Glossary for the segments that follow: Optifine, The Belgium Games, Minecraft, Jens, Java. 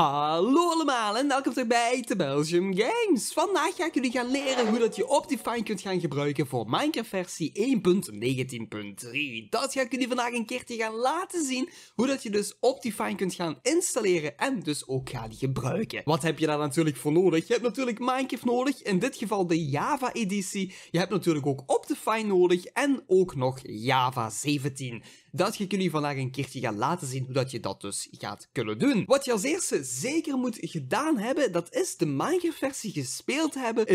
Hallo allemaal en welkom terug bij The Belgium Games. Vandaag ga ik jullie gaan leren hoe dat je Optifine kunt gaan gebruiken voor Minecraft versie 1.19.3. Dat ga ik jullie vandaag een keertje gaan laten zien, hoe dat je dus Optifine kunt gaan installeren en dus ook gaan gebruiken. Wat heb je daar natuurlijk voor nodig? Je hebt natuurlijk Minecraft nodig, in dit geval de Java editie. Je hebt natuurlijk ook Optifine nodig en ook nog Java 17. Dat ga ik jullie vandaag een keertje gaan laten zien hoe dat je dat dus gaat kunnen doen. Wat je als eerste zeker moet gedaan hebben, dat is de Minecraft versie gespeeld hebben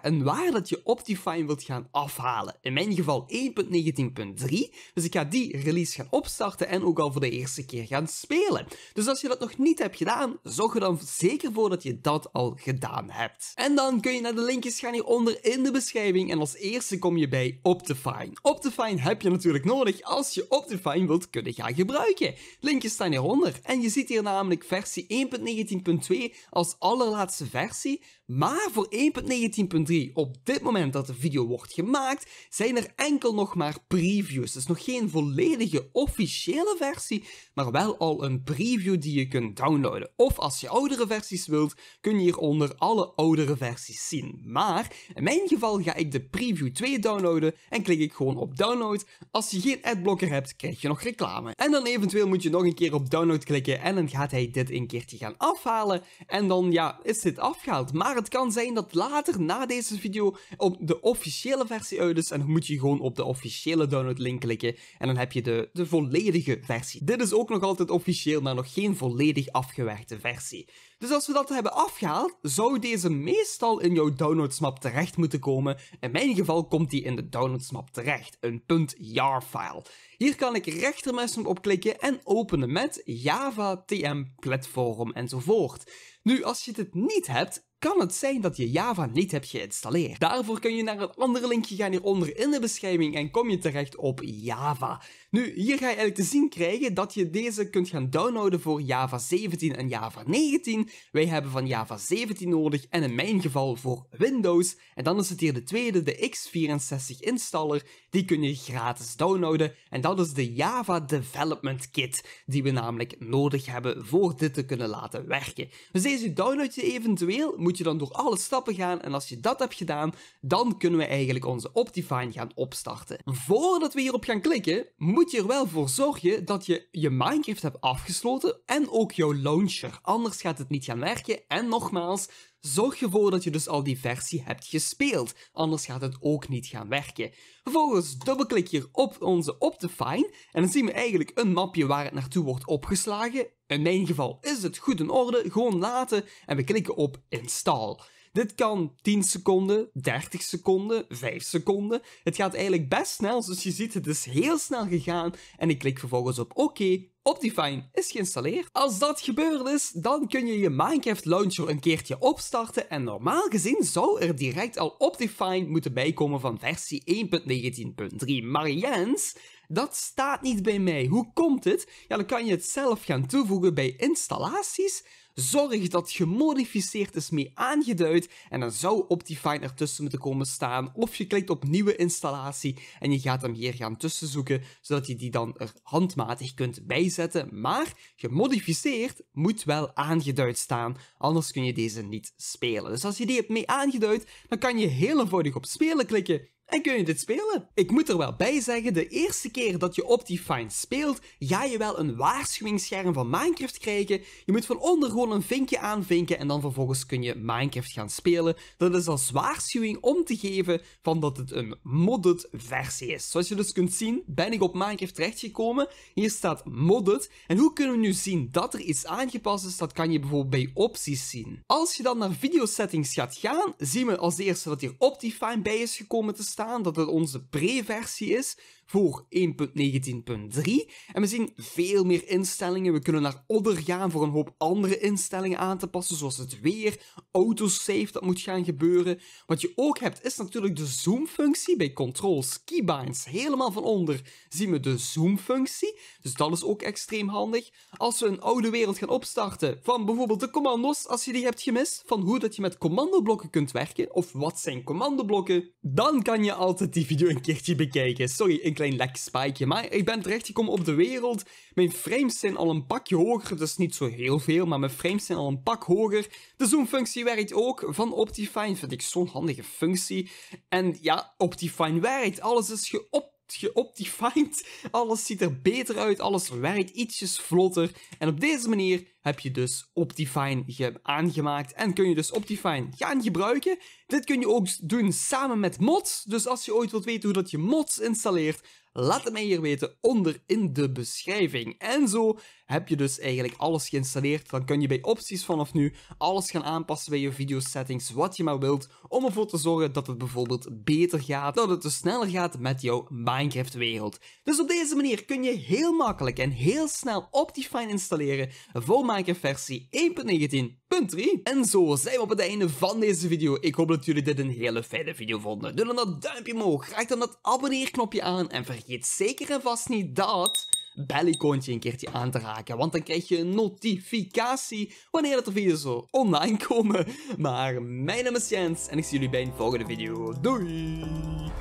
en waar dat je Optifine wilt gaan afhalen. In mijn geval 1.19.3, dus ik ga die release gaan opstarten en ook al voor de eerste keer gaan spelen. Dus als je dat nog niet hebt gedaan, zorg er dan zeker voor dat je dat al gedaan hebt. En dan kun je naar de linkjes gaan hieronder in de beschrijving en als eerste kom je bij Optifine. Optifine heb je natuurlijk nodig als je Optifine wilt kunnen gaan gebruiken. Linkjes staan hieronder en je ziet hier namelijk versie 1.19.2 als allerlaatste versie, maar voor 1.19.3 op dit moment dat de video wordt gemaakt, zijn er enkel nog maar previews. Dus nog geen volledige officiële versie, maar wel al een preview die je kunt downloaden. Of als je oudere versies wilt, kun je hieronder alle oudere versies zien. Maar in mijn geval ga ik de preview 2 downloaden en klik ik gewoon op download. Als je geen adblocker hebt, krijg je nog reclame. En dan eventueel moet je nog een keer op download klikken en dan gaat hij dit een keertje gaan afhalen. En dan ja, is dit afgehaald. Maar het kan zijn dat later na deze video op de officiële versie uit is en dan moet je gewoon op de officiële downloadlink klikken en dan heb je de volledige versie. Dit is ook nog altijd officieel, maar nog geen volledig afgewerkte versie. Dus als we dat hebben afgehaald, zou deze meestal in jouw downloadsmap terecht moeten komen. In mijn geval komt die in de downloadsmap terecht, een .jar-file. Hier kan ik rechtermuis op klikken en openen met Java, TM, platform enzovoort. Nu, als je dit niet hebt, kan het zijn dat je Java niet hebt geïnstalleerd. Daarvoor kun je naar een andere linkje gaan hieronder in de beschrijving en kom je terecht op Java. Nu, hier ga je eigenlijk te zien krijgen dat je deze kunt gaan downloaden voor Java 17 en Java 19. Wij hebben van Java 17 nodig en in mijn geval voor Windows. En dan is het hier de tweede, de x64 installer. Die kun je gratis downloaden en dat is de Java Development Kit die we namelijk nodig hebben voor dit te kunnen laten werken. Dus deze download je eventueel, moet je dan door alle stappen gaan en als je dat hebt gedaan, dan kunnen we eigenlijk onze Optifine gaan opstarten. Voordat we hierop gaan klikken, moet je er wel voor zorgen dat je je Minecraft hebt afgesloten en ook jouw launcher, anders gaat het niet gaan werken en nogmaals, zorg ervoor dat je dus al die versie hebt gespeeld, anders gaat het ook niet gaan werken. Vervolgens dubbelklik hier op onze Optifine en dan zien we eigenlijk een mapje waar het naartoe wordt opgeslagen. In mijn geval is het goed in orde, gewoon laten en we klikken op install. Dit kan 10 seconden, 30 seconden, 5 seconden. Het gaat eigenlijk best snel, dus je ziet het is heel snel gegaan en ik klik vervolgens op oké. Optifine is geïnstalleerd. Als dat gebeurd is, dan kun je je Minecraft launcher een keertje opstarten en normaal gezien zou er direct al Optifine moeten bijkomen van versie 1.19.3. Maar Jens, dat staat niet bij mij. Hoe komt het? Ja, dan kan je het zelf gaan toevoegen bij installaties. Zorg dat gemodificeerd is mee aangeduid en dan zou Optifine ertussen moeten komen staan. Of je klikt op nieuwe installatie en je gaat hem hier gaan tussenzoeken, zodat je die dan er handmatig kunt bijzetten. Maar gemodificeerd moet wel aangeduid staan, anders kun je deze niet spelen. Dus als je die hebt mee aangeduid, dan kan je heel eenvoudig op spelen klikken. En kun je dit spelen? Ik moet er wel bij zeggen, de eerste keer dat je Optifine speelt, ga je wel een waarschuwingsscherm van Minecraft krijgen. Je moet van onder gewoon een vinkje aanvinken en dan vervolgens kun je Minecraft gaan spelen. Dat is als waarschuwing om te geven van dat het een modded versie is. Zoals je dus kunt zien, ben ik op Minecraft terechtgekomen. Hier staat modded. En hoe kunnen we nu zien dat er iets aangepast is? Dat kan je bijvoorbeeld bij opties zien. Als je dan naar video settings gaat gaan, zien we als eerste dat hier Optifine bij is gekomen te staan. Dat het onze pre-versie is voor 1.19.3 en we zien veel meer instellingen. We kunnen naar Other gaan voor een hoop andere instellingen aan te passen, zoals het weer, autosave, dat moet gaan gebeuren. Wat je ook hebt is natuurlijk de zoom-functie. Bij controls, keybinds, helemaal van onder zien we de zoom-functie, dus dat is ook extreem handig. Als we een oude wereld gaan opstarten van bijvoorbeeld de commando's, als je die hebt gemist, van hoe dat je met commandoblokken kunt werken of wat zijn commandoblokken, dan kan je kan je altijd die video een keertje bekijken. Sorry, een klein lek spijkje. Maar ik ben terechtgekomen op de wereld. Mijn frames zijn al een pakje hoger. Dat is niet zo heel veel, maar mijn frames zijn al een pak hoger. De zoomfunctie werkt ook. Van Optifine vind ik zo'n handige functie. En ja, Optifine werkt. Alles is geoptifined. Alles ziet er beter uit. Alles werkt ietsjes vlotter. En op deze manier heb je dus Optifine aangemaakt. En kun je dus Optifine gaan gebruiken. Dit kun je ook doen samen met mods. Dus als je ooit wilt weten hoe dat je mods installeert, laat het mij hier weten onder in de beschrijving. En zo heb je dus eigenlijk alles geïnstalleerd. Dan kun je bij opties vanaf nu alles gaan aanpassen bij je video settings, wat je maar wilt, om ervoor te zorgen dat het bijvoorbeeld beter gaat, dat het dus sneller gaat met jouw Minecraft wereld. Dus op deze manier kun je heel makkelijk en heel snel Optifine installeren voor Minecraft versie 1.19.3. En zo zijn we op het einde van deze video. Ik hoop dat jullie dit een hele fijne video vonden. Doe dan dat duimpje omhoog, raak dan dat abonneerknopje aan en vergeet zeker en vast niet dat bel-icoontje een keertje aan te raken, want dan krijg je een notificatie wanneer de video's online komen. Maar mijn naam is Jens en ik zie jullie bij een volgende video. Doei!